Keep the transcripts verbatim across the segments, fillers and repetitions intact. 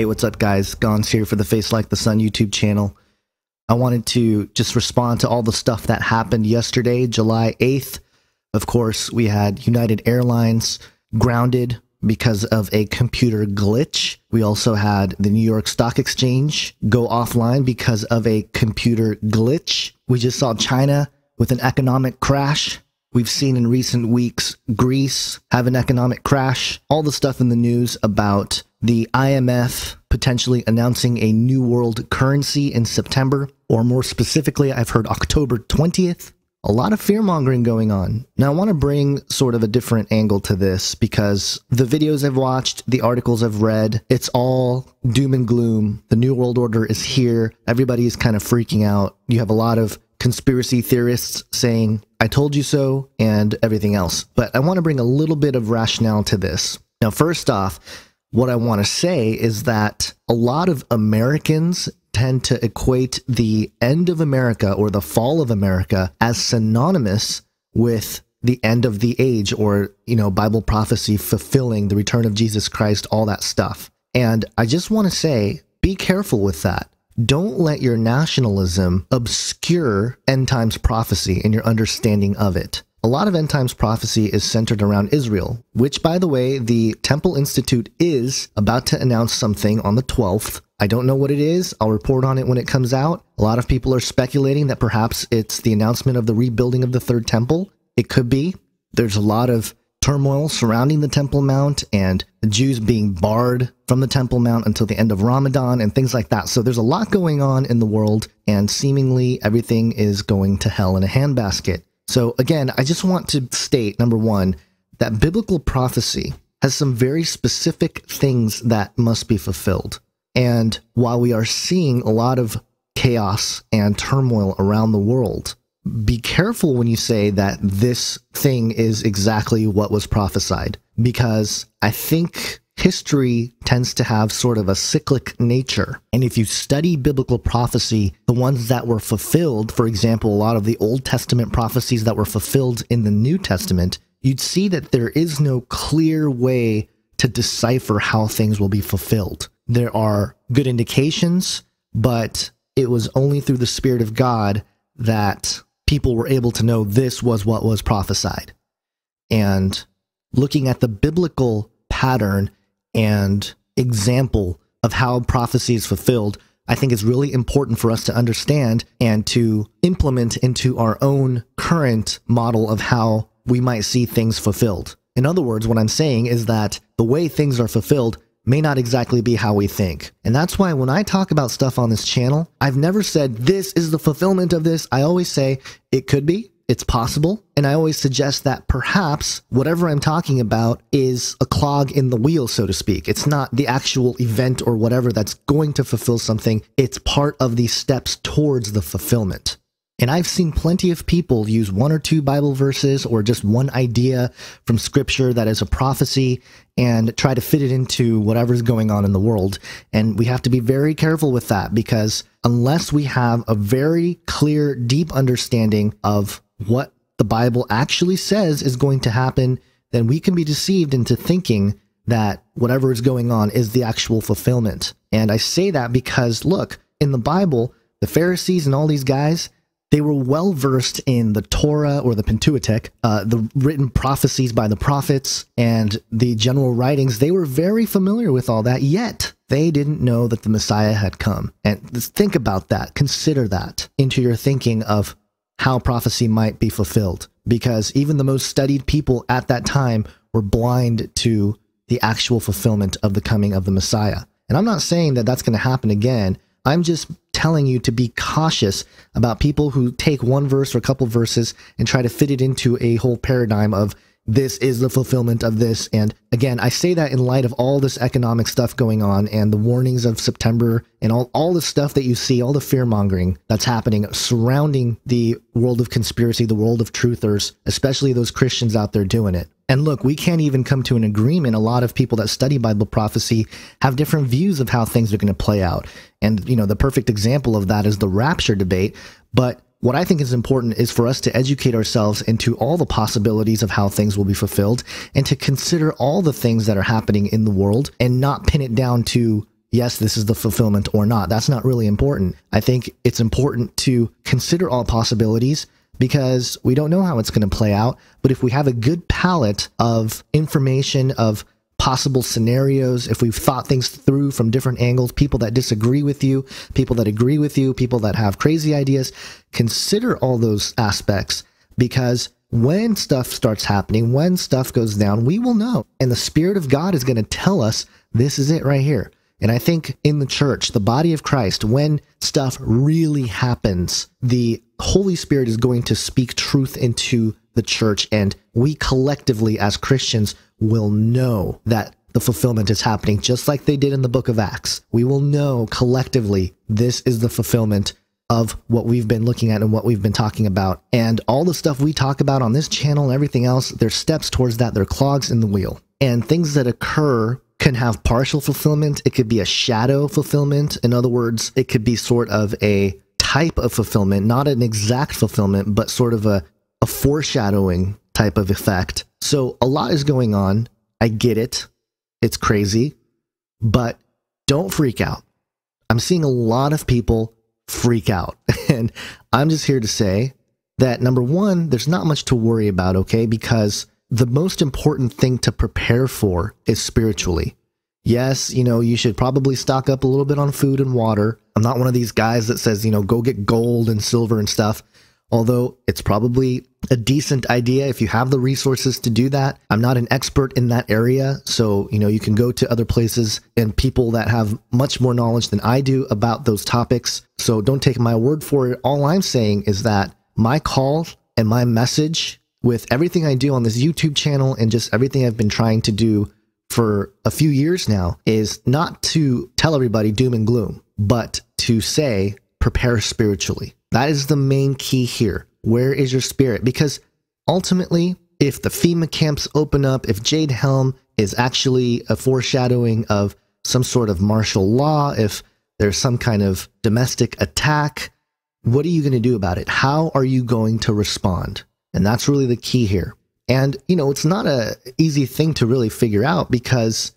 Hey, what's up, guys? Gons here for the Face Like the Sun YouTube channel. I wanted to just respond to all the stuff that happened yesterday, July eighth. Of course, we had United Airlines grounded because of a computer glitch. We also had the New York Stock Exchange go offline because of a computer glitch. We just saw China with an economic crash. We've seen in recent weeks Greece have an economic crash. All the stuff in the news about the I M F potentially announcing a new world currency in September, or more specifically, I've heard October twentieth. A lot of fear-mongering going on. Now, I want to bring sort of a different angle to this because the videos I've watched, the articles I've read, it's all doom and gloom. The New World Order is here. Everybody is kind of freaking out. You have a lot of conspiracy theorists saying, I told you so, and everything else. But I want to bring a little bit of rationale to this. Now, first off, what I want to say is that a lot of Americans tend to equate the end of America or the fall of America as synonymous with the end of the age, or, you know, Bible prophecy fulfilling, the return of Jesus Christ, all that stuff. And I just want to say, be careful with that. Don't let your nationalism obscure end times prophecy and your understanding of it. A lot of end times prophecy is centered around Israel, which, by the way, the Temple Institute is about to announce something on the twelfth. I don't know what it is. I'll report on it when it comes out. A lot of people are speculating that perhaps it's the announcement of the rebuilding of the Third Temple. It could be. There's a lot of turmoil surrounding the Temple Mount and the Jews being barred from the Temple Mount until the end of Ramadan and things like that. So there's a lot going on in the world, and seemingly everything is going to hell in a handbasket. So again, I just want to state, number one, that biblical prophecy has some very specific things that must be fulfilled. And while we are seeing a lot of chaos and turmoil around the world, be careful when you say that this thing is exactly what was prophesied, because I think history tends to have sort of a cyclic nature. And if you study biblical prophecy, the ones that were fulfilled, for example, a lot of the Old Testament prophecies that were fulfilled in the New Testament, you'd see that there is no clear way to decipher how things will be fulfilled. There are good indications, but it was only through the Spirit of God that people were able to know this was what was prophesied. And looking at the biblical pattern and example of how prophecy is fulfilled, I think is really important for us to understand and to implement into our own current model of how we might see things fulfilled. In other words, what I'm saying is that the way things are fulfilled may not exactly be how we think. And that's why when I talk about stuff on this channel, I've never said this is the fulfillment of this. I always say it could be. It's possible, and I always suggest that perhaps whatever I'm talking about is a clog in the wheel, so to speak. It's not the actual event or whatever that's going to fulfill something. It's part of the steps towards the fulfillment. And I've seen plenty of people use one or two Bible verses or just one idea from Scripture that is a prophecy and try to fit it into whatever's going on in the world. And we have to be very careful with that, because unless we have a very clear, deep understanding of what the Bible actually says is going to happen, then we can be deceived into thinking that whatever is going on is the actual fulfillment. And I say that because, look, in the Bible, the Pharisees and all these guys, they were well versed in the Torah or the Pentateuch, uh, the written prophecies by the prophets and the general writings. They were very familiar with all that, yet they didn't know that the Messiah had come. And think about that. Consider that into your thinking of how prophecy might be fulfilled, because even the most studied people at that time were blind to the actual fulfillment of the coming of the Messiah. And I'm not saying that that's going to happen again. I'm just telling you to be cautious about people who take one verse or a couple verses and try to fit it into a whole paradigm of this is the fulfillment of this. And again, I say that in light of all this economic stuff going on and the warnings of September and all, all the stuff that you see, all the fear-mongering that's happening surrounding the world of conspiracy, the world of truthers, especially those Christians out there doing it. And look, we can't even come to an agreement. A lot of people that study Bible prophecy have different views of how things are going to play out. And, you know, the perfect example of that is the rapture debate. But what I think is important is for us to educate ourselves into all the possibilities of how things will be fulfilled and to consider all the things that are happening in the world and not pin it down to yes, this is the fulfillment or not. That's not really important. I think it's important to consider all possibilities because we don't know how it's going to play out. But if we have a good palette of information, of possible scenarios, if we've thought things through from different angles, people that disagree with you, people that agree with you, people that have crazy ideas, consider all those aspects, because when stuff starts happening, when stuff goes down, we will know. And the Spirit of God is going to tell us, this is it right here. And I think in the church, the body of Christ, when stuff really happens, the Holy Spirit is going to speak truth into the church. And we collectively as Christians will know that the fulfillment is happening, just like they did in the book of Acts. We will know collectively this is the fulfillment of what we've been looking at and what we've been talking about. And all the stuff we talk about on this channel and everything else, there's steps towards that. They're cogs in the wheel. And things that occur can have partial fulfillment. It could be a shadow fulfillment. In other words, it could be sort of a type of fulfillment, not an exact fulfillment, but sort of a, a foreshadowing type of effect. So a lot is going on. I get it. It's crazy. But don't freak out. I'm seeing a lot of people freak out. And I'm just here to say that, number one, there's not much to worry about, okay? Because the most important thing to prepare for is spiritually. Yes, you know, you should probably stock up a little bit on food and water. I'm not one of these guys that says, you know, go get gold and silver and stuff. Although it's probably a decent idea if you have the resources to do that. I'm not an expert in that area. So, you know, you can go to other places and people that have much more knowledge than I do about those topics. So don't take my word for it. All I'm saying is that my call and my message with everything I do on this YouTube channel and just everything I've been trying to do for a few years now is not to tell everybody doom and gloom, but to say, prepare spiritually. That is the main key here. Where is your spirit? Because ultimately, if the FEMA camps open up, if Jade Helm is actually a foreshadowing of some sort of martial law, if there's some kind of domestic attack, what are you going to do about it? How are you going to respond? And that's really the key here. And, you know, it's not an easy thing to really figure out because,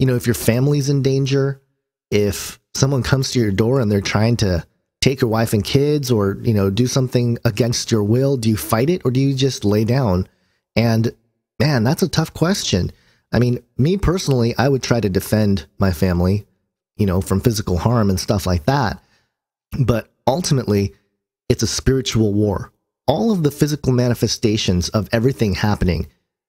you know, if your family's in danger, if someone comes to your door and they're trying to take your wife and kids or, you know, do something against your will, do you fight it or do you just lay down? And man, that's a tough question. I mean, me personally, I would try to defend my family, you know, from physical harm and stuff like that. But ultimately, it's a spiritual war. All of the physical manifestations of everything happening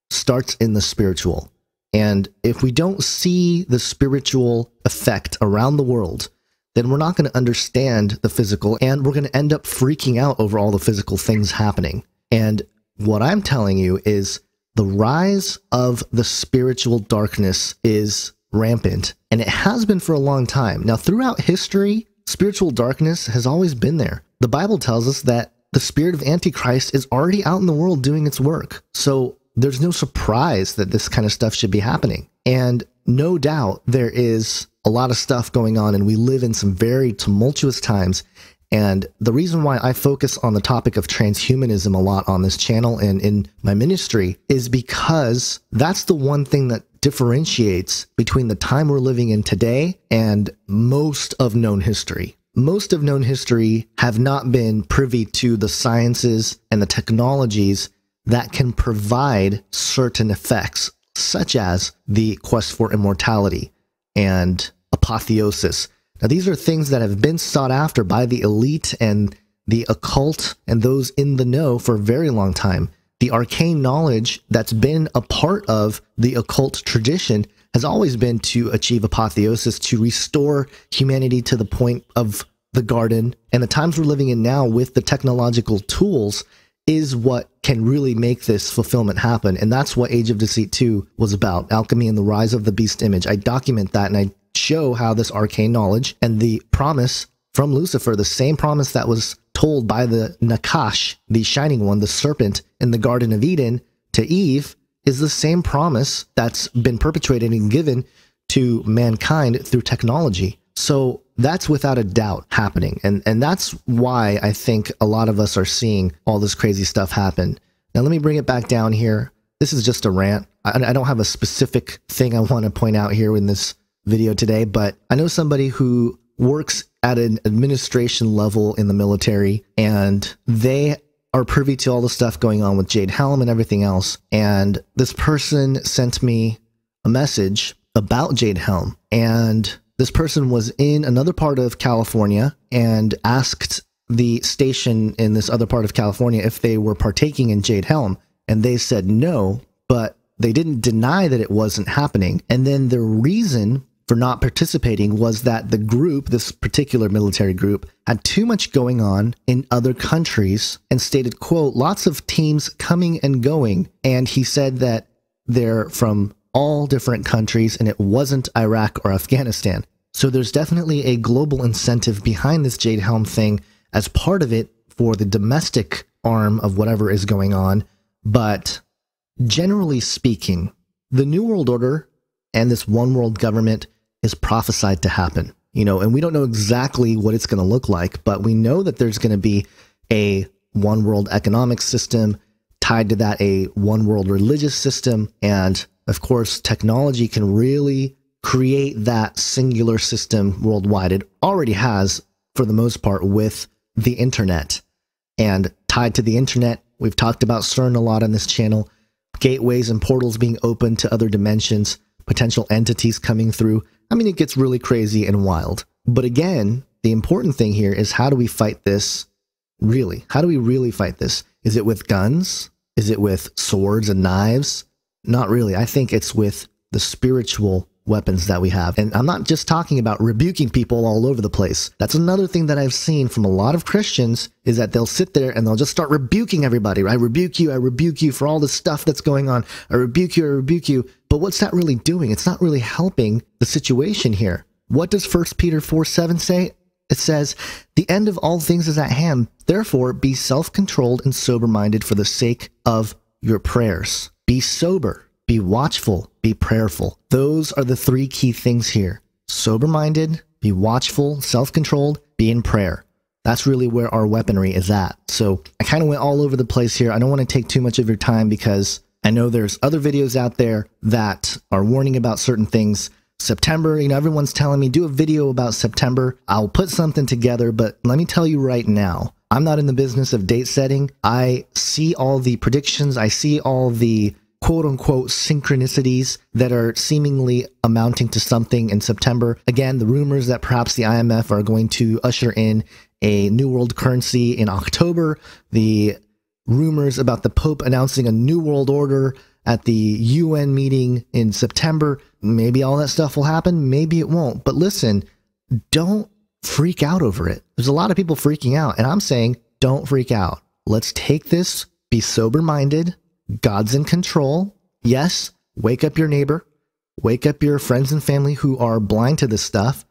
starts in the spiritual. And if we don't see the spiritual effect around the world, then we're not going to understand the physical and we're going to end up freaking out over all the physical things happening. And what I'm telling you is the rise of the spiritual darkness is rampant, and it has been for a long time. Now, throughout history, spiritual darkness has always been there. The Bible tells us that the spirit of Antichrist is already out in the world doing its work. So there's no surprise that this kind of stuff should be happening. And no doubt there is a lot of stuff going on, and we live in some very tumultuous times. And the reason why I focus on the topic of transhumanism a lot on this channel and in my ministry is because that's the one thing that differentiates between the time we're living in today and most of known history. Most of known history have not been privy to the sciences and the technologies that can provide certain effects, such as the quest for immortality and apotheosis. Now, these are things that have been sought after by the elite and the occult and those in the know for a very long time. The arcane knowledge that's been a part of the occult tradition has always been to achieve apotheosis, to restore humanity to the point of the garden. And the times we're living in now with the technological tools is what can really make this fulfillment happen. And that's what Age of Deceit two was about, alchemy and the rise of the beast image. I document that and I show how this arcane knowledge and the promise from Lucifer, the same promise that was told by the Nakash, the shining one, the serpent in the Garden of Eden to Eve, is the same promise that's been perpetuated and given to mankind through technology. So that's without a doubt happening. And, and that's why I think a lot of us are seeing all this crazy stuff happen. Now, let me bring it back down here. This is just a rant. I, I don't have a specific thing I want to point out here in this video today, but I know somebody who works at an administration level in the military, and they are privy to all the stuff going on with Jade Helm and everything else. And this person sent me a message about Jade Helm, and this person was in another part of California and asked the station in this other part of California if they were partaking in Jade Helm, and they said no, but they didn't deny that it wasn't happening. And then the reason for not participating was that the group, this particular military group, had too much going on in other countries and stated, quote, lots of teams coming and going. And he said that they're from all different countries and it wasn't Iraq or Afghanistan. So there's definitely a global incentive behind this Jade Helm thing as part of it for the domestic arm of whatever is going on. But generally speaking, the New World Order and this one world government is prophesied to happen, you know, and we don't know exactly what it's going to look like, but we know that there's going to be a one world economic system tied to that, a one world religious system. And of course, technology can really create that singular system worldwide. It already has, for the most part, with the internet. And tied to the internet, we've talked about CERN a lot on this channel, gateways and portals being open to other dimensions, potential entities coming through. I mean, it gets really crazy and wild. But again, the important thing here is, how do we fight this really? How do we really fight this? Is it with guns? Is it with swords and knives? Not really. I think it's with the spiritual weapons that we have. And I'm not just talking about rebuking people all over the place. That's another thing that I've seen from a lot of Christians, is that they'll sit there and they'll just start rebuking everybody. I rebuke you, I rebuke you for all this stuff that's going on. I rebuke you, I rebuke you. But what's that really doing? It's not really helping the situation here. What does first Peter four seven say? It says, the end of all things is at hand. Therefore, be self-controlled and sober-minded for the sake of your prayers. Be sober. Be watchful, be prayerful. Those are the three key things here. Sober-minded, be watchful, self-controlled, be in prayer. That's really where our weaponry is at. So I kind of went all over the place here. I don't want to take too much of your time because I know there's other videos out there that are warning about certain things. September, you know, everyone's telling me do a video about September. I'll put something together, but let me tell you right now, I'm not in the business of date setting. I see all the predictions. I see all the quote-unquote synchronicities that are seemingly amounting to something in September. Again, the rumors that perhaps the I M F are going to usher in a new world currency in October, the rumors about the Pope announcing a new world order at the U N meeting in September, maybe all that stuff will happen, maybe it won't. But listen, don't freak out over it. There's a lot of people freaking out, and I'm saying don't freak out. Let's take this, be sober-minded, God's in control. Yes, wake up your neighbor, wake up your friends and family who are blind to this stuff,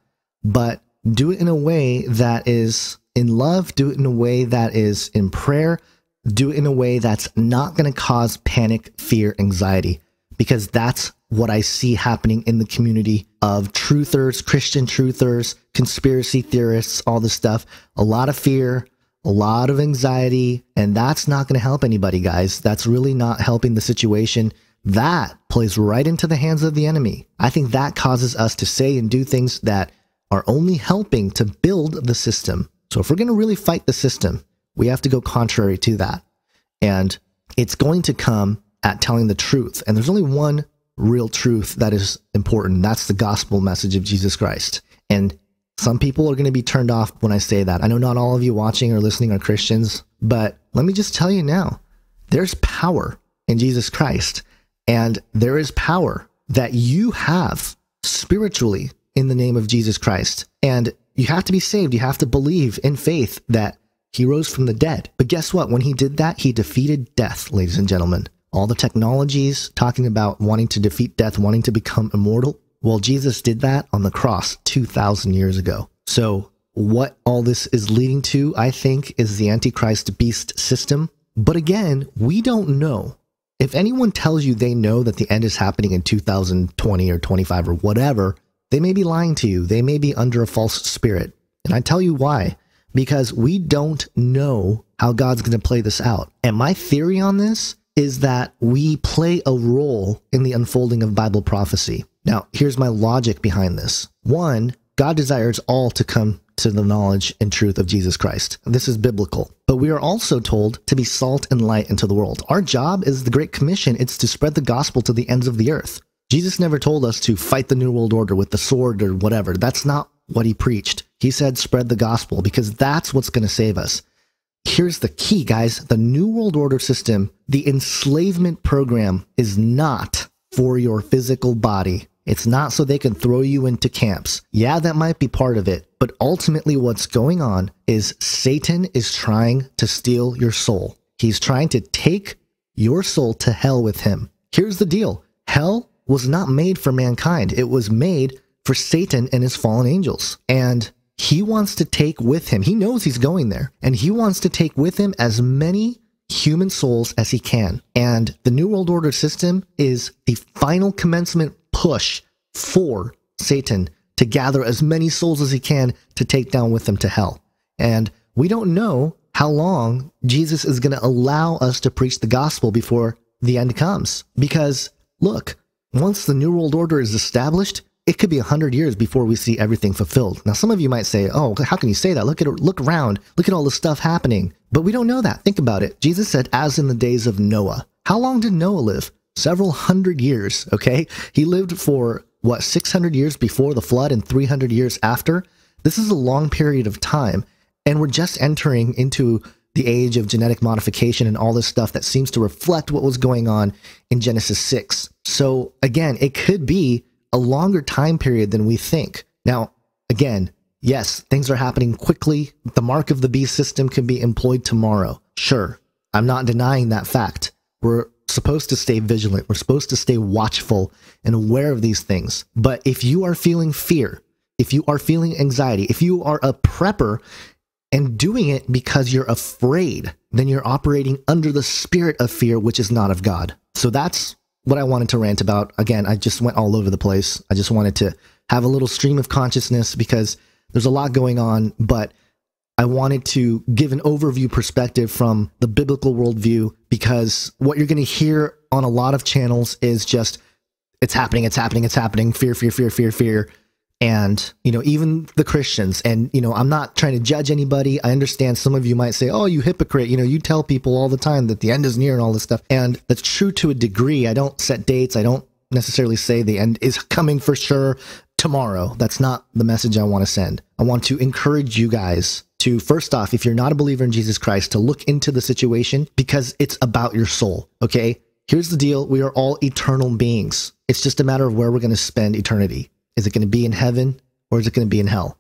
but do it in a way that is in love, do it in a way that is in prayer, do it in a way that's not going to cause panic, fear, anxiety, because that's what I see happening in the community of truthers, Christian truthers, conspiracy theorists, all this stuff. A lot of fear, a lot of anxiety, and that's not going to help anybody, guys. That's really not helping the situation. That plays right into the hands of the enemy. I think that causes us to say and do things that are only helping to build the system. So if we're going to really fight the system, we have to go contrary to that. And it's going to come at telling the truth. And there's only one real truth that is important. That's the gospel message of Jesus Christ. And some people are going to be turned off when I say that. I know not all of you watching or listening are Christians, but let me just tell you now, there's power in Jesus Christ, and there is power that you have spiritually in the name of Jesus Christ. And you have to be saved. You have to believe in faith that he rose from the dead. But guess what? When he did that, he defeated death, ladies and gentlemen. All the technologies talking about wanting to defeat death, wanting to become immortal. Well, Jesus did that on the cross two thousand years ago. So what all this is leading to, I think, is the Antichrist beast system. But again, we don't know. If anyone tells you they know that the end is happening in two thousand twenty or twenty-five or whatever, they may be lying to you. They may be under a false spirit. And I tell you why. Because we don't know how God's going to play this out. And my theory on this is that we play a role in the unfolding of Bible prophecy. Now, here's my logic behind this. One, God desires all to come to the knowledge and truth of Jesus Christ. This is biblical. But we are also told to be salt and light into the world. Our job is the Great Commission. It's to spread the gospel to the ends of the earth. Jesus never told us to fight the New World Order with the sword or whatever. That's not what he preached. He said spread the gospel, because that's what's going to save us. Here's the key, guys. The New World Order system, the enslavement program, is not for your physical body. It's not so they can throw you into camps. Yeah, that might be part of it, but ultimately what's going on is Satan is trying to steal your soul. He's trying to take your soul to hell with him. Here's the deal. Hell was not made for mankind. It was made for Satan and his fallen angels. And he wants to take with him. He knows he's going there, and he wants to take with him as many human souls as he can. And the New World Order system is the final commencement push for Satan to gather as many souls as he can to take down with them to hell. And we don't know how long Jesus is going to allow us to preach the gospel before the end comes. Because, look, once the New World Order is established, it could be a hundred years before we see everything fulfilled. Now, some of you might say, oh, how can you say that? Look at look around. Look at all this stuff happening. But we don't know that. Think about it. Jesus said, as in the days of Noah. How long did Noah live? Several hundred years, okay? He lived for, what, six hundred years before the flood and three hundred years after? This is a long period of time, and we're just entering into the age of genetic modification and all this stuff that seems to reflect what was going on in Genesis six. So, again, it could be a longer time period than we think. Now, again, yes, things are happening quickly. The mark of the beast system can be employed tomorrow. Sure, I'm not denying that fact. We're supposed to stay vigilant. We're supposed to stay watchful and aware of these things. But if you are feeling fear, if you are feeling anxiety, if you are a prepper and doing it because you're afraid, then you're operating under the spirit of fear, which is not of God. So that's what I wanted to rant about. Again, I just went all over the place. I just wanted to have a little stream of consciousness because there's a lot going on, but I wanted to give an overview perspective from the biblical worldview, because what you're going to hear on a lot of channels is just, it's happening, it's happening, it's happening, fear, fear, fear, fear, fear. And, you know, even the Christians, and, you know, I'm not trying to judge anybody. I understand some of you might say, oh, you hypocrite, you know, you tell people all the time that the end is near and all this stuff. And that's true to a degree. I don't set dates. I don't necessarily say the end is coming for sure tomorrow. That's not the message I want to send. I want to encourage you guys to, first off, if you're not a believer in Jesus Christ, to look into the situation, because it's about your soul, okay? Here's the deal. We are all eternal beings. It's just a matter of where we're going to spend eternity. Is it going to be in heaven, or is it going to be in hell?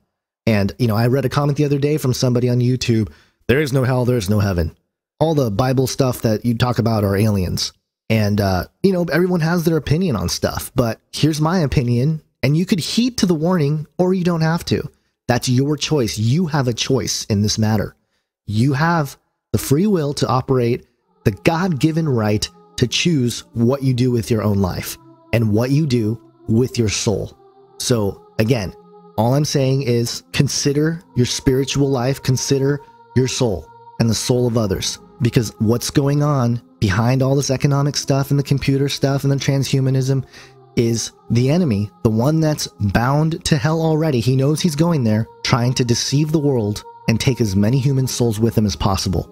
And, you know, I read a comment the other day from somebody on YouTube, there is no hell, there is no heaven. All the Bible stuff that you talk about are aliens. And, uh, you know, everyone has their opinion on stuff, but here's my opinion, and you could heed to the warning, or you don't have to. That's your choice. You have a choice in this matter. You have the free will to operate, the God-given right to choose what you do with your own life and what you do with your soul. So again, all I'm saying is consider your spiritual life, consider your soul and the soul of others, because what's going on behind all this economic stuff and the computer stuff and the transhumanism is the enemy, the one that's bound to hell already. He knows he's going there, trying to deceive the world and take as many human souls with him as possible.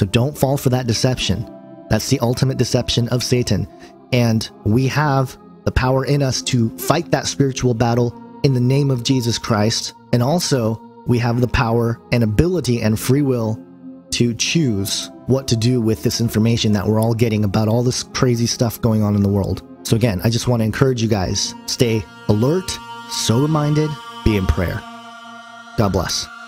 So don't fall for that deception. That's the ultimate deception of Satan. And we have the power in us to fight that spiritual battle in the name of Jesus Christ. And also, we have the power and ability and free will to choose what to do with this information that we're all getting about all this crazy stuff going on in the world. So again, I just want to encourage you guys, stay alert, sober-minded, be in prayer. God bless.